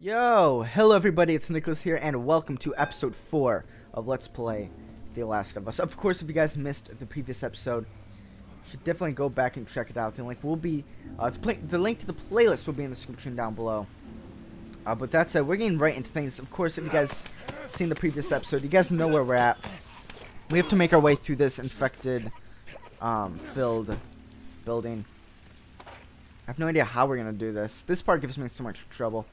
Yo, hello everybody, it's Nicholas here, and welcome to episode 4 of Let's Play The Last of Us. Of course, if you guys missed the previous episode, you should definitely go back and check it out. The link will be, the link to the playlist will be in the description down below. But that said, we're getting right into things. Of course, if you guys seen the previous episode, you guys know where we're at. We have to make our way through this infected, filled building. I have no idea how we're gonna do this. This part gives me so much trouble.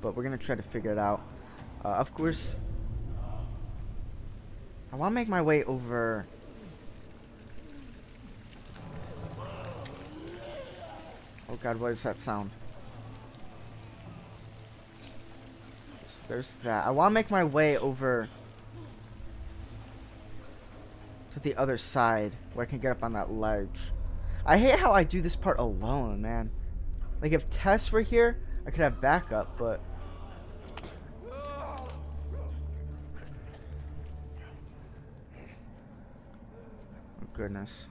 But we're gonna try to figure it out. Of course, I want to make my way over. Oh god, what is that sound? There's that. I want to make my way over to the other side where I can get up on that ledge. I hate how I do this part alone, man. Like, if Tess were here, I could have backup, but oh goodness.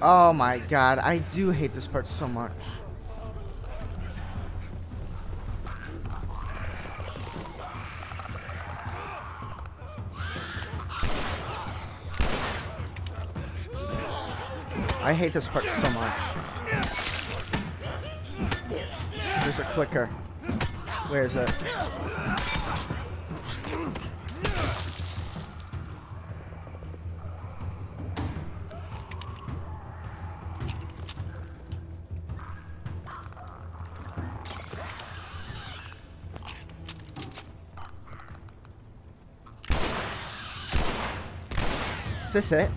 Oh my god, I do hate this part so much. I hate this part so much. There's a clicker. Where is it? Is this it?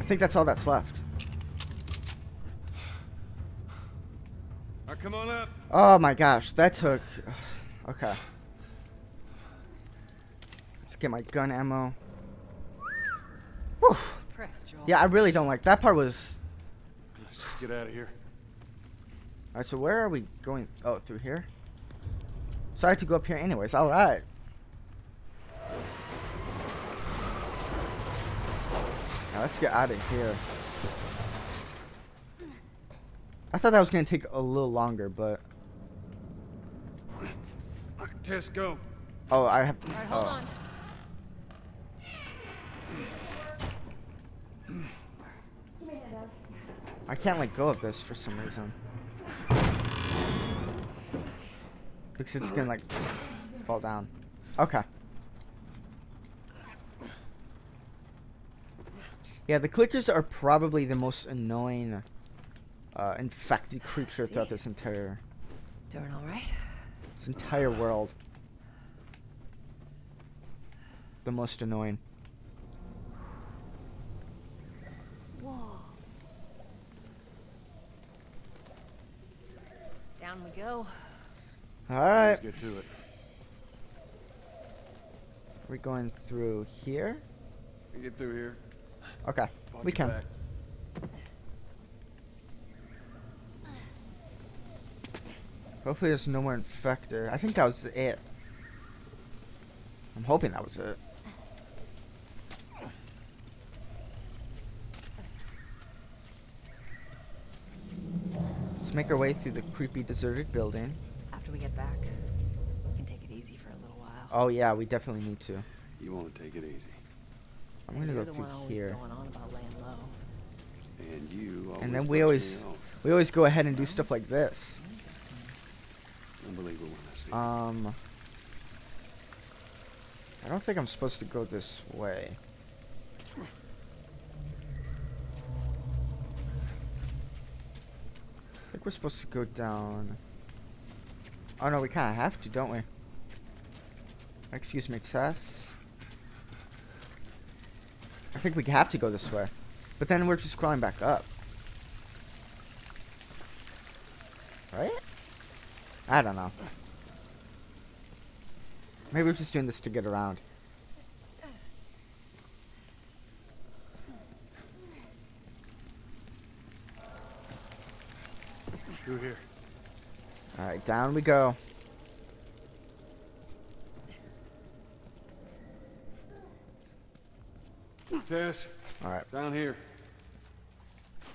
I think that's all that's left. Come on up. Oh my gosh, that took... Okay. Let's get my gun ammo. Whew. Yeah, I really don't like... That part was... Let's just get out of here. Alright, so where are we going? Oh, through here? So I have to go up here anyways. Alright. Now let's get out of here. I thought that was going to take a little longer, but... Tess, go. Oh, I have to... All right, hold on. I can't let go of this for some reason. Because it's going to, like, fall down. Okay. Yeah, the clickers are probably the most annoying infected creature throughout this entire world. The most annoying. Whoa. Down we go. Alright. Let's get to it. We're going through here. We get through here. Okay, we can. Back. Hopefully there's no more infector. I think that was it. I'm hoping that was it. Let's make our way through the creepy deserted building. After we get back, we can take it easy for a little while. Oh yeah, we definitely need to. You want to take it easy. I'm gonna go through here, and then we always go ahead and do stuff like this. Unbelievable. I don't think I'm supposed to go this way. I think we're supposed to go down. Oh no, we kind of have to, don't we? Excuse me, Tess. I think we have to go this way. But then we're just crawling back up. Right? I don't know. Maybe we're just doing this to get around. Through here. Alright, down we go. Tess. All right. Down here.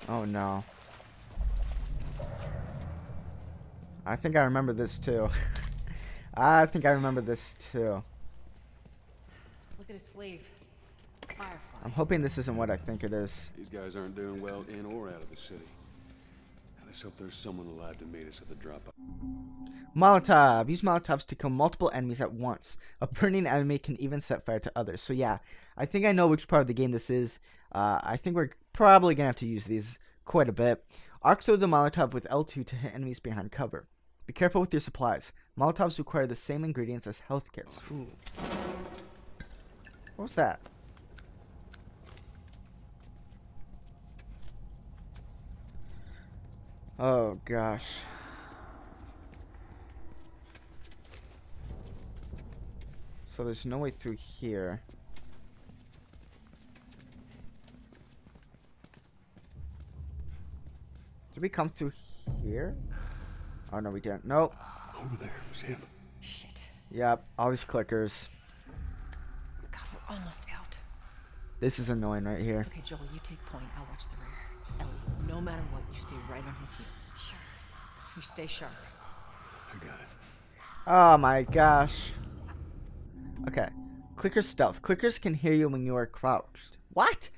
Oh no. I think I remember this too. I think I remember this too. Look at his sleeve. Firefly. I'm hoping this isn't what I think it is. These guys aren't doing well in or out of the city. Let's hope there's someone alive to meet us at the drop-off. Molotov. Use Molotovs to kill multiple enemies at once. A burning enemy can even set fire to others. So yeah, I think I know which part of the game this is. I think we're probably going to have to use these quite a bit. Arc throw the Molotov with L2 to hit enemies behind cover. Be careful with your supplies. Molotovs require the same ingredients as health kits. Ooh. What was that? Oh gosh. So there's no way through here. Did we come through here? Oh no, we didn't. Nope. Over there, Sam. Shit. Yep, all these clickers. God, we're almost out. This is annoying right here. Okay, Joel, you take point. I'll watch the rear. Ellie, no matter what, you stay right on his heels. Sure. You stay sharp. I got it. Oh my gosh. Okay. Clicker stealth. Clickers can hear you when you are crouched. What?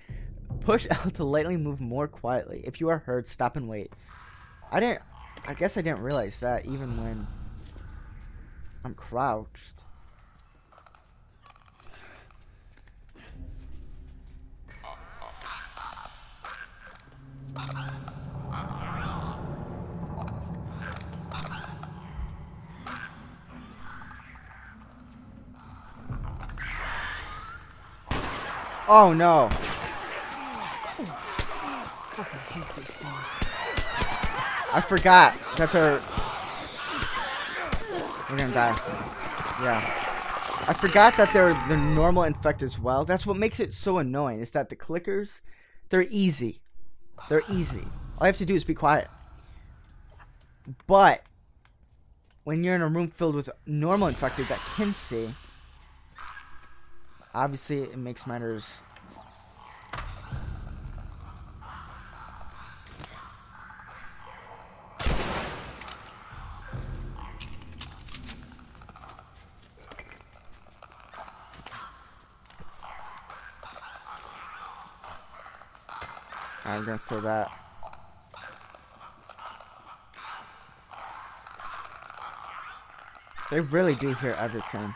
Push L to lightly move more quietly. If you are heard, stop and wait. I guess I didn't realize that even when I'm crouched. Oh no. I forgot that they're... We're gonna die. Yeah. I forgot that they're normal infect as well. That's what makes it so annoying, is that the clickers, they're easy. They're easy. All I have to do is be quiet. But when you're in a room filled with normal infected that can see, obviously it makes matters. I'm gonna throw that. They really do hear everything.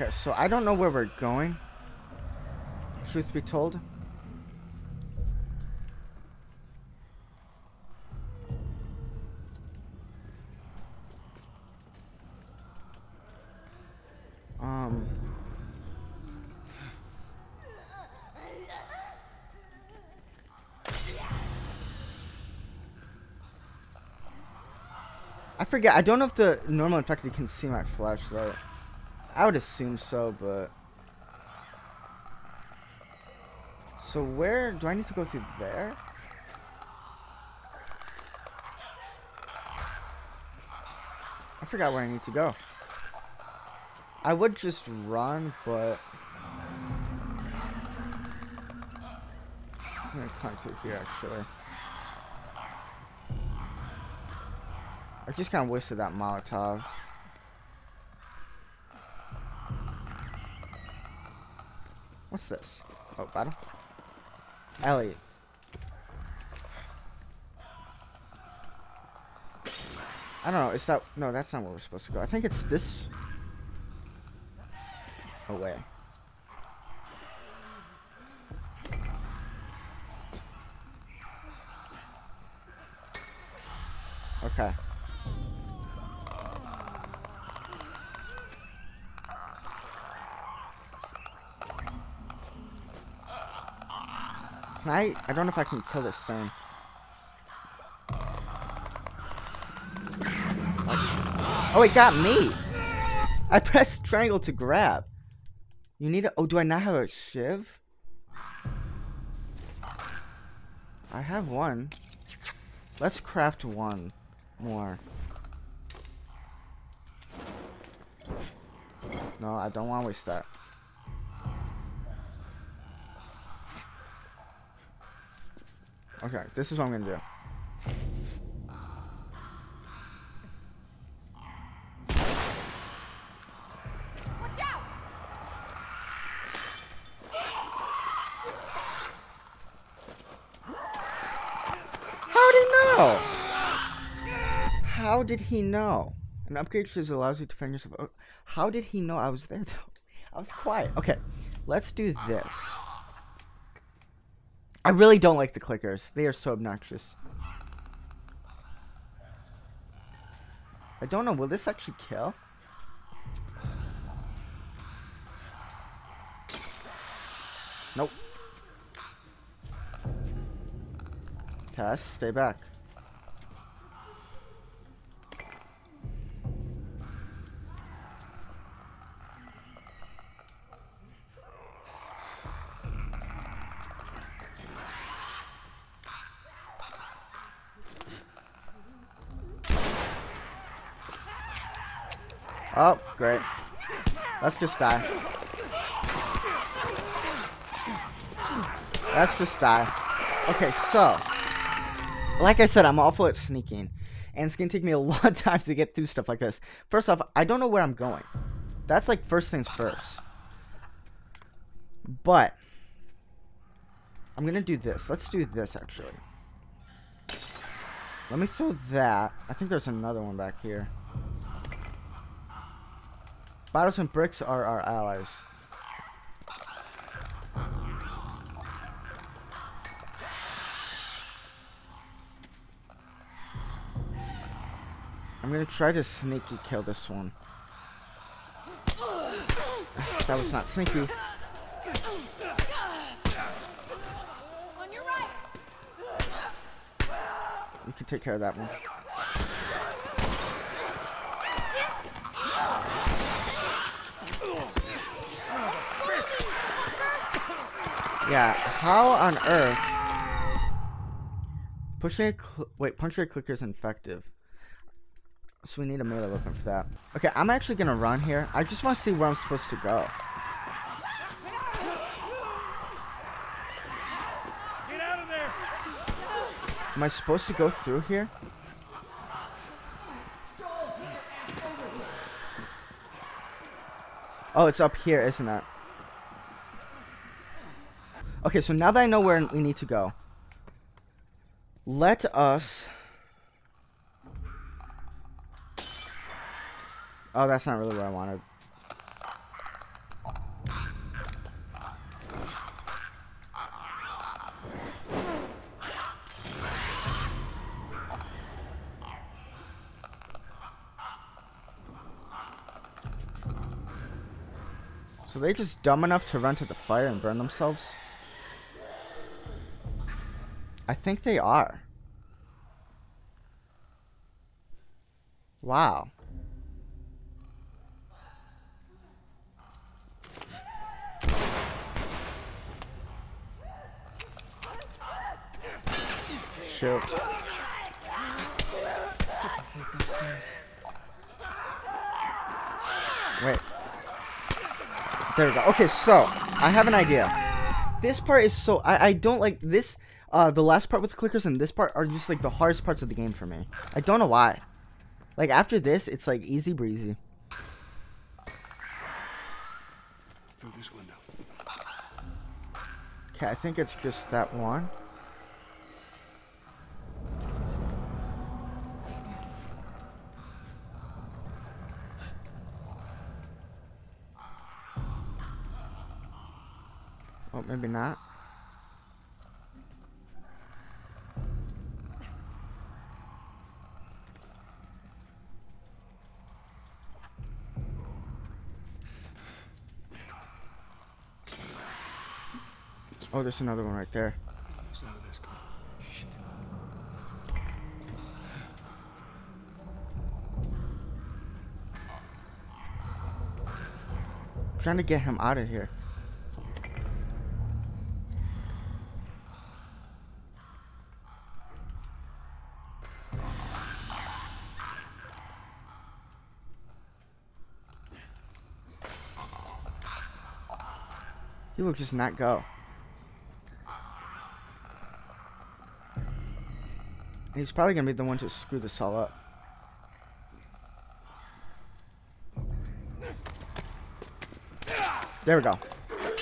Okay, so I don't know where we're going, truth be told. I forget, I don't know if the normal infected can see my flashlight. I would assume so, but... So where... Do I need to go through there? I forgot where I need to go. I would just run, but... I'm gonna climb through here, actually. I just kind of wasted that Molotov. What's this? Oh, battle. Ellie. I don't know. Is that... No, that's not where we're supposed to go. I think it's this... away. Okay. I don't know if I can kill this thing. Oh, it got me. I pressed triangle to grab. You need a... Oh, do I not have a shiv? I have one. Let's craft one more. No, I don't want to waste that. Okay, this is what I'm going to do. How did he know? An upgrade just allows you to defend yourself. Oh, how did he know I was there though? I was quiet. Okay, let's do this. I really don't like the clickers. They are so obnoxious. I don't know. Will this actually kill? Nope. Tess, stay back. Oh, great. Let's just die. Let's just die. Okay, so. Like I said, I'm awful at sneaking. And it's going to take me a lot of time to get through stuff like this. First off, I don't know where I'm going. That's like first things first. But. I'm going to do this. Let's do this, actually. Let me throw that. I think there's another one back here. Bottles and bricks are our allies. I'm gonna try to sneaky kill this one. That was not sneaky. On your right. We can take care of that one. Yeah, how on earth? Punch your clicker is ineffective. So we need a melee weapon for that. Okay, I'm actually gonna run here. I just want to see where I'm supposed to go. Get out of there! Am I supposed to go through here? Oh, it's up here, isn't it? Okay, so now that I know where we need to go, let us... Oh, that's not really what I wanted. So they're just dumb enough to run to the fire and burn themselves? I think they are. Wow. Shoot. Wait. There we go. Okay, so I have an idea. This part is so I don't like this. The last part with the clickers and this part are just like the hardest parts of the game for me. I don't know why. Like after this, it's like easy breezy. Through this window. Okay, I think it's just that one. Oh, maybe not. Oh, there's another one right there. trying to get him out of here. He will just not go. And he's probably gonna be the one to screw this all up. There we go. Okay,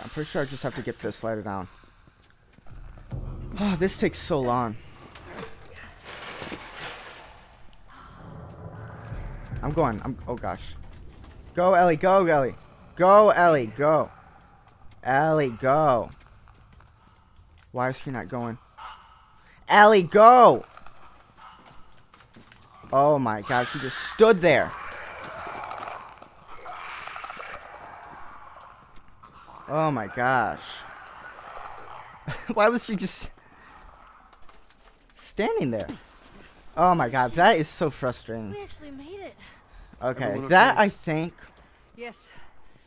I'm pretty sure I just have to get this ladder down. Oh, this takes so long. I'm going. Oh gosh. Go, Ellie. Go, Ellie. Go, Ellie. Go. Ellie, go. Why is she not going? Ellie, go! Oh my god, she just stood there. Oh my gosh. Why was she just standing there? Oh my god, that is so frustrating. We actually made it. Okay, that I think. Yes.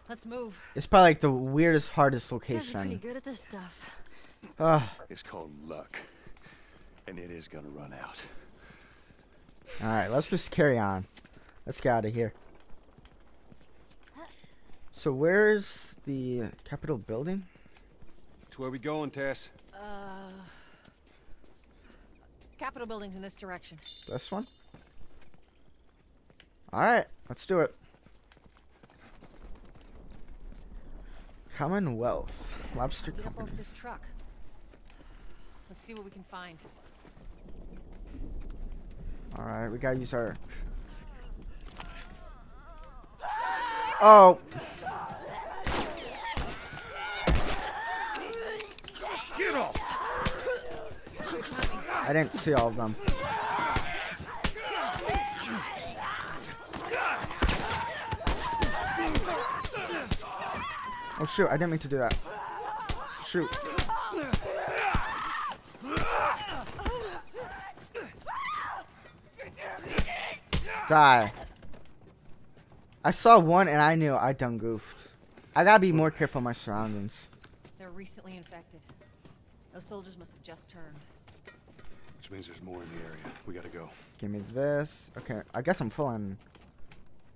Let's move. It's probably like the weirdest, hardest location. Pretty good at this stuff. It's called luck. And it is gonna run out. Alright, let's just carry on. Let's get out of here. So where's the Capitol building? To where we going, Tess? Capitol building's in this direction. This one? Alright, let's do it. Commonwealth Lobster Company. Over this truck. Let's see what we can find. Alright, we gotta use our... Oh! Get off! I didn't see all of them. Oh shoot, I didn't mean to do that. Shoot. Die. I saw one and I knew I done goofed. I gotta be more careful of my surroundings. They're recently infected. Those soldiers must have just turned. Which means there's more in the area. We gotta go. Give me this. Okay, I guess I'm full on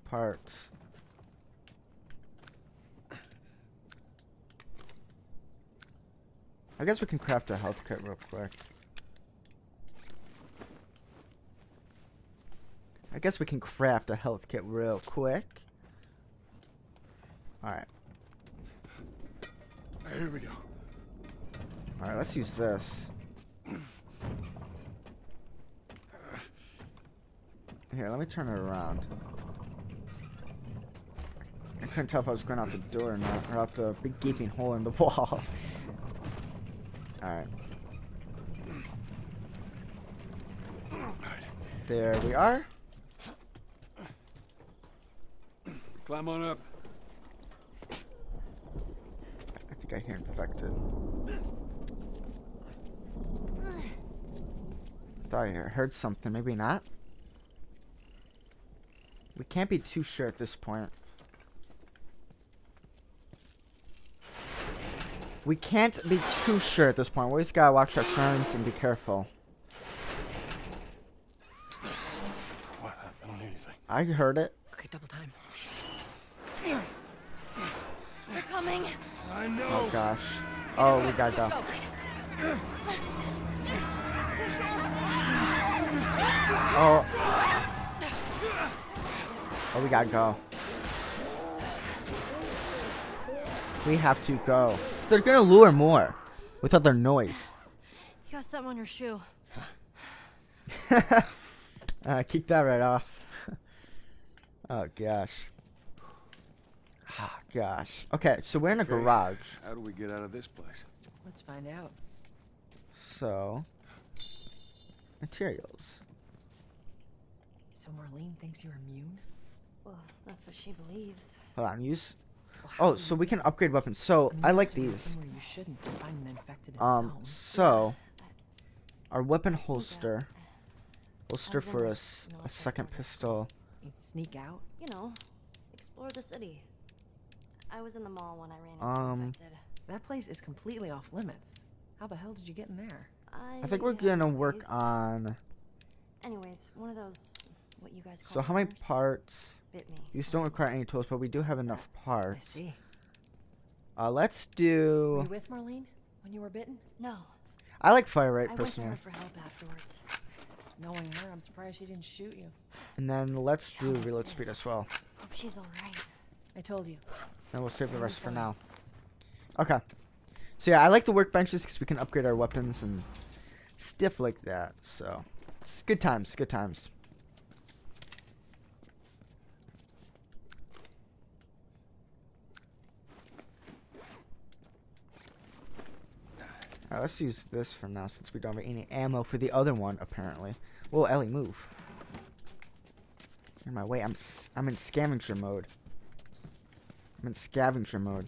parts. I guess we can craft a health kit real quick. Alright. Here we go. Alright, let's use this. Here, let me turn it around. I couldn't tell if I was going out the door or not, or out the big gaping hole in the wall. Alright. There we are. Climb on up. I think I hear infected. I thought I heard something. Maybe not. We can't be too sure at this point. We just gotta watch our surroundings and be careful. What? I don't hear anything. I heard it. Okay, double time. They're coming. I know. Oh gosh. Oh, we gotta go. Oh. Oh, we gotta go. We have to go. So they're gonna lure more with other noise. You got something on your shoe. Kick that right off. Oh gosh. Ah gosh. Okay, so we're in a garage. How do we get out of this place? Let's find out. So materials. So Marlene thinks you're immune? Well, that's what she believes. Hold on, use. Oh, so we can upgrade weapons. So I like these. So our weapon holster. We'll stir for us a second pistol. You'd sneak out? You know, explore the city. I was in the mall when I ran into infected. That place is completely off limits. How the hell did you get in there? I think we're gonna work on... Anyways, one of those... What you guys call so how many parts? These don't require any tools, but we do have enough parts. I see. Let's do... Were you with Marlene when you were bitten? No. I like fire rate personally. I went to her for help afterwards. Knowing her, I'm surprised she didn't shoot you. And then let's do reload speed as well. Hope she's alright. I told you. And we'll save the rest for now. Okay. So yeah, I like the workbenches because we can upgrade our weapons and stuff like that. So it's good times, good times. Alright, let's use this for now since we don't have any ammo for the other one, apparently. Whoa, Ellie, move. You're in my way. I'm in scavenger mode. I'm in scavenger mode.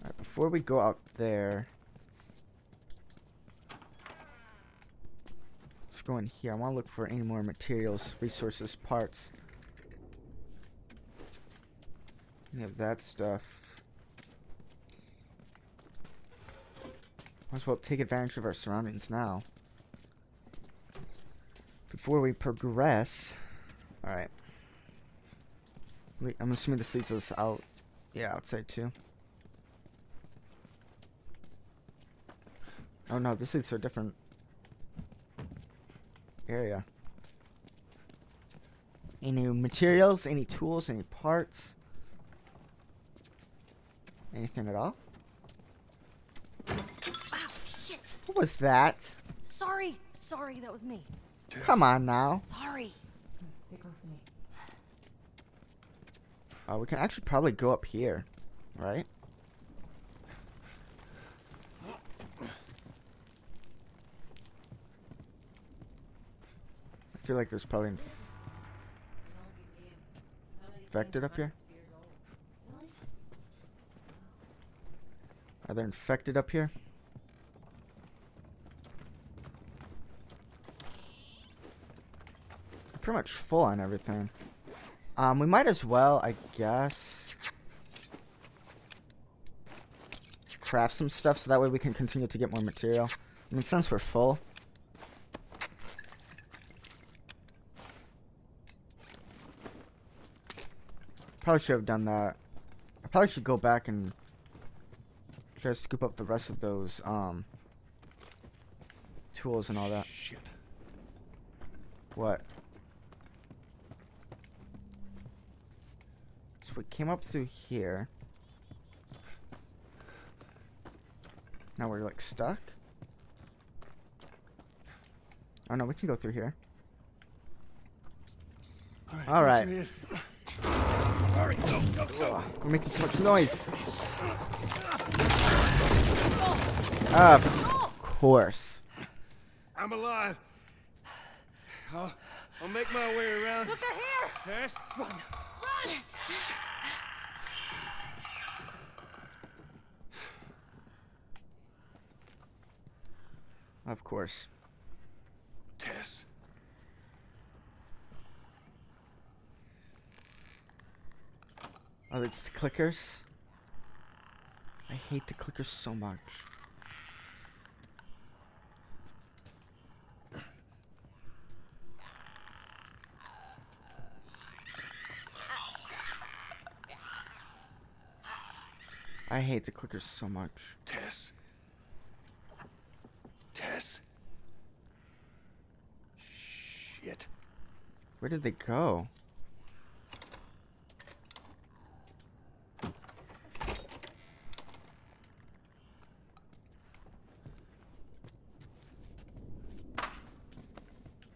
Alright, before we go out there... Let's go in here. I want to look for any more materials, resources, parts. Any of that stuff. Might as well take advantage of our surroundings now. Before we progress. Alright. I'm assuming this leads us out. Yeah, outside too. Oh no, this leads to a different area. Any materials, any tools, any parts? Anything at all? What was that? Sorry, sorry, that was me. Come on now. Sorry. Stay close to me. We can actually probably go up here, right? I feel like there's probably infected up here. Are there infected up here? Pretty much full on everything. We might as well, I guess, craft some stuff so that way we can continue to get more material. I mean, since we're full. Probably should have done that. I probably should go back and try to scoop up the rest of those tools and all that. Shit. What? We came up through here. Now we're like stuck. Oh no, we can go through here. All right. All right. Go, go, go. Oh, we're making so much noise. Of course. I'm alive. I'll make my way around. Look, they're here. Tess, run. Run. Of course. Tess. Oh, it's the clickers? I hate the clickers so much. I hate the clickers so much. Tess. Tess. Shit. Where did they go?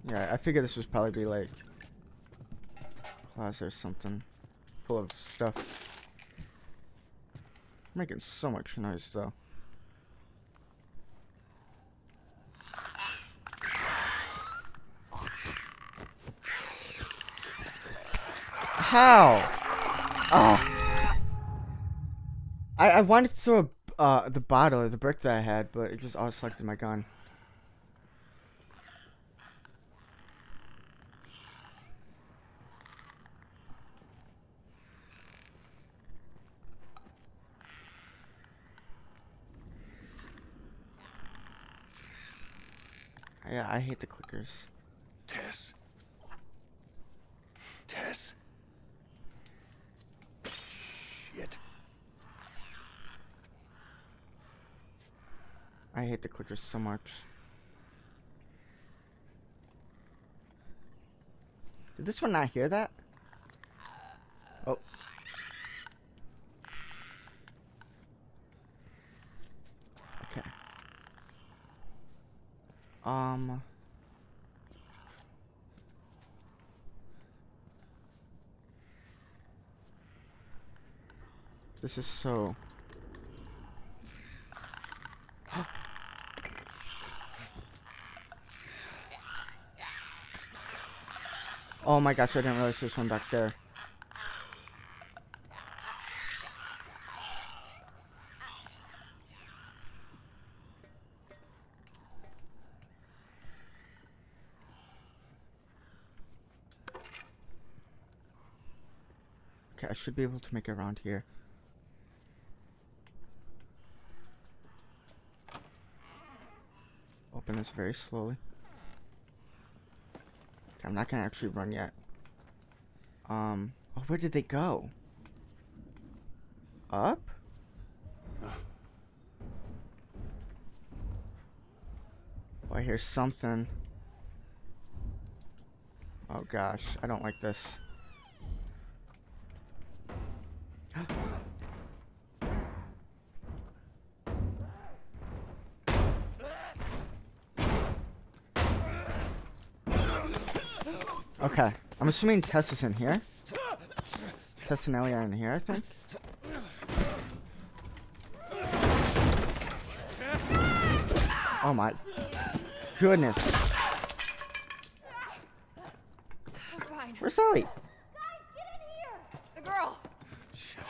Yeah, I figured this was probably be like a closet or something full of stuff. I'm making so much noise though. How? Oh. I wanted to throw the bottle or the brick that I had, but it just auto-selected my gun. Yeah, I hate the clickers. Tess. Tess. Shit. I hate the clickers so much. Did this one not hear that? Oh. Okay. This is so... Oh my gosh, I didn't realize there's one back there. Okay, I should be able to make it around here. Open this very slowly. I'm not gonna actually run yet. Oh, where did they go? Up? Oh, I hear something. Oh gosh, I don't like this. Okay, I'm assuming Tess is in here. Tess and Ellie are in here, I think. Oh my goodness. Fine. Where's Ellie? Guys, get in here! The girl! Shit.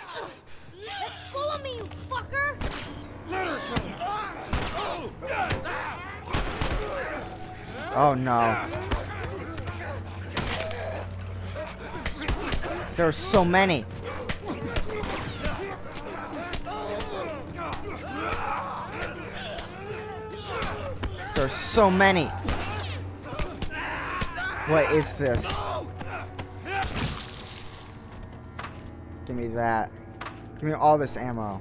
Let go of me, you fucker! Let her go! Oh no. There are so many. There's so many. What is this? Give me that. Give me all this ammo.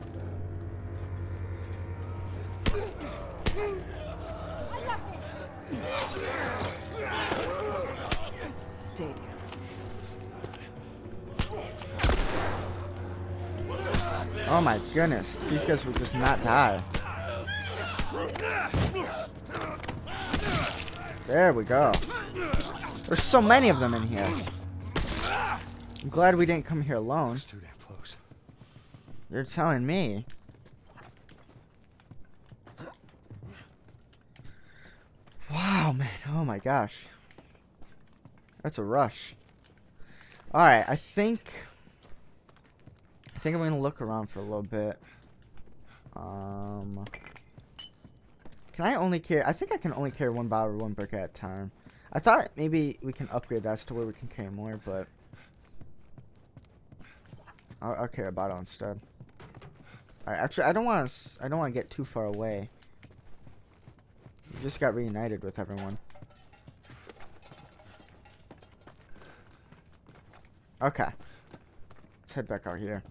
Oh my goodness, these guys will just not die. There we go. There's so many of them in here. I'm glad we didn't come here alone. It's too damn close. You're telling me. Wow, man. Oh my gosh. That's a rush. Alright, I think I'm gonna look around for a little bit. Can I only carry? I think I can only carry one bottle or one brick at a time. I thought maybe we can upgrade that to where we can carry more, but I'll carry a bottle instead. All right, actually, I don't want to get too far away. We just got reunited with everyone. Okay, let's head back out here.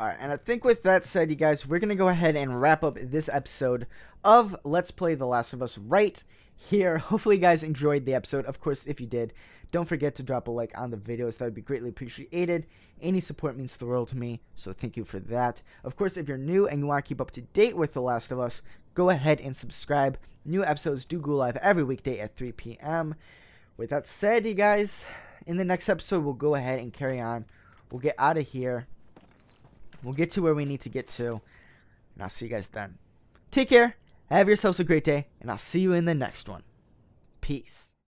Alright, and I think with that said, you guys, we're going to go ahead and wrap up this episode of Let's Play The Last of Us right here. Hopefully you guys enjoyed the episode. Of course, if you did, don't forget to drop a like on the videos. That would be greatly appreciated. Any support means the world to me, so thank you for that. Of course, if you're new and you want to keep up to date with The Last of Us, go ahead and subscribe. New episodes do go live every weekday at 3 p.m. With that said, you guys, in the next episode, we'll go ahead and carry on. We'll get out of here. We'll get to where we need to get to, and I'll see you guys then. Take care, have yourselves a great day, and I'll see you in the next one. Peace.